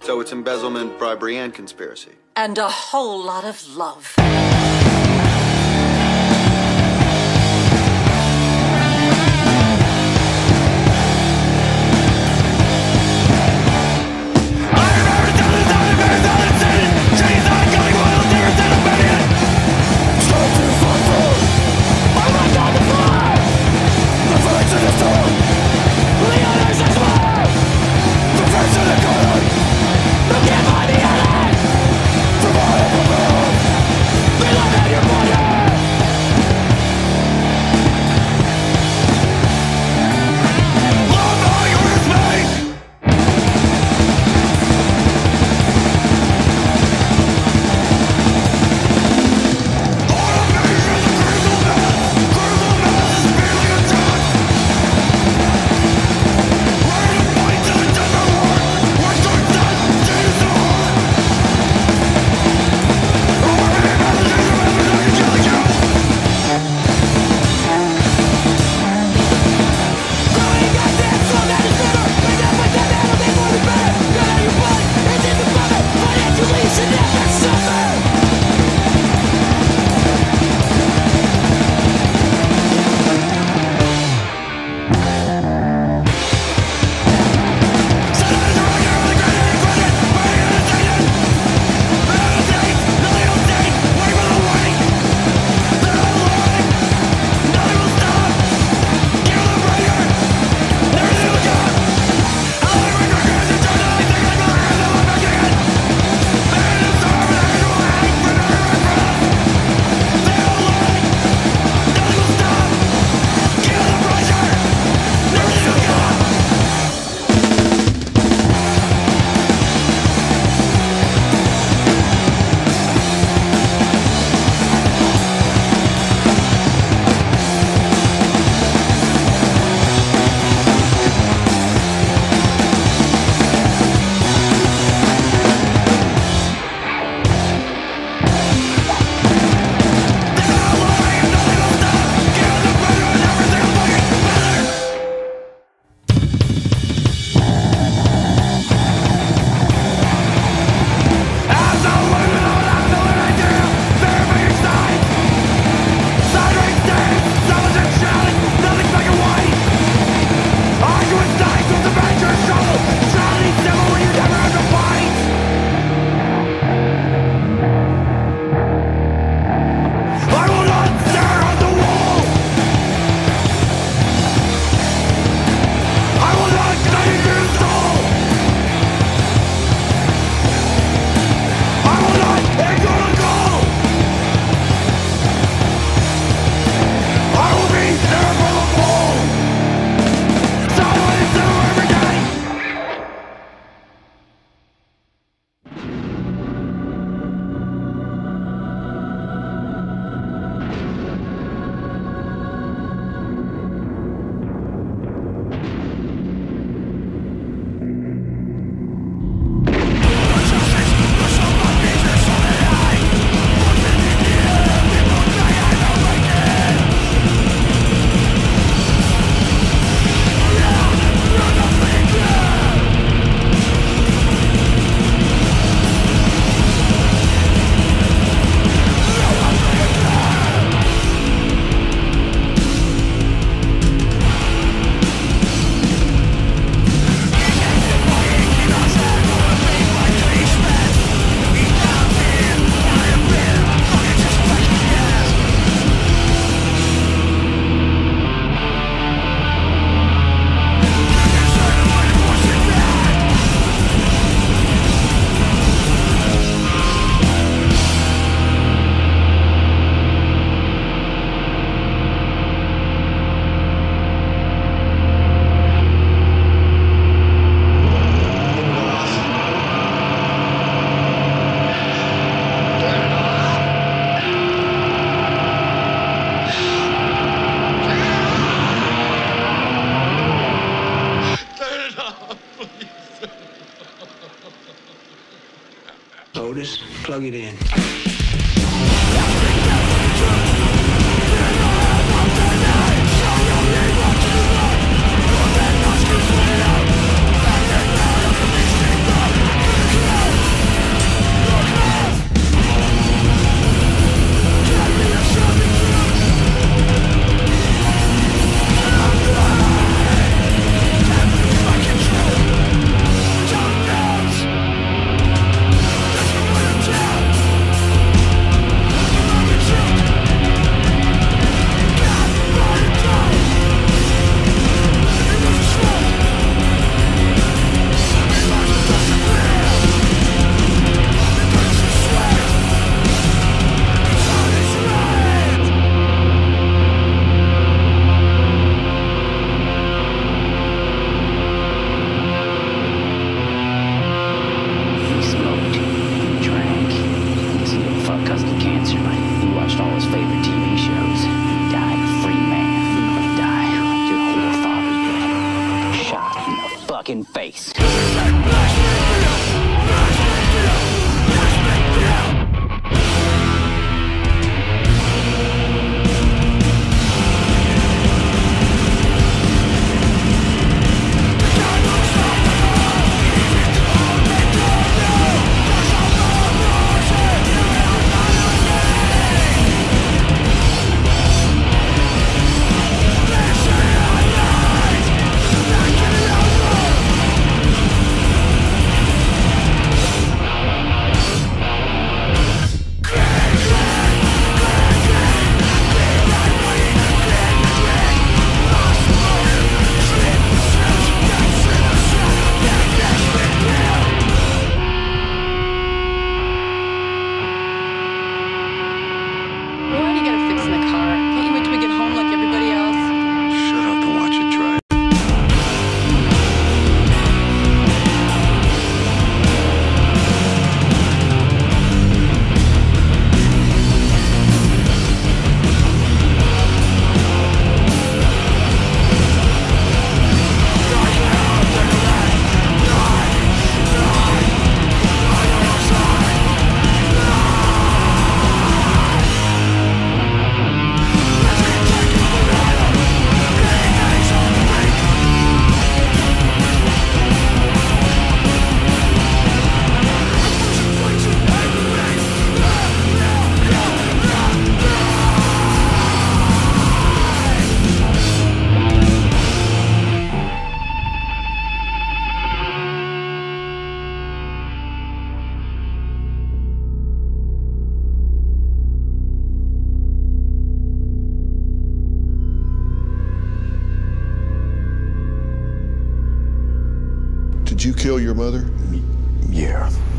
So it's embezzlement, bribery, and conspiracy. And a whole lot of love. They love it! this, plug it in. In face. Did you kill your mother? Yeah.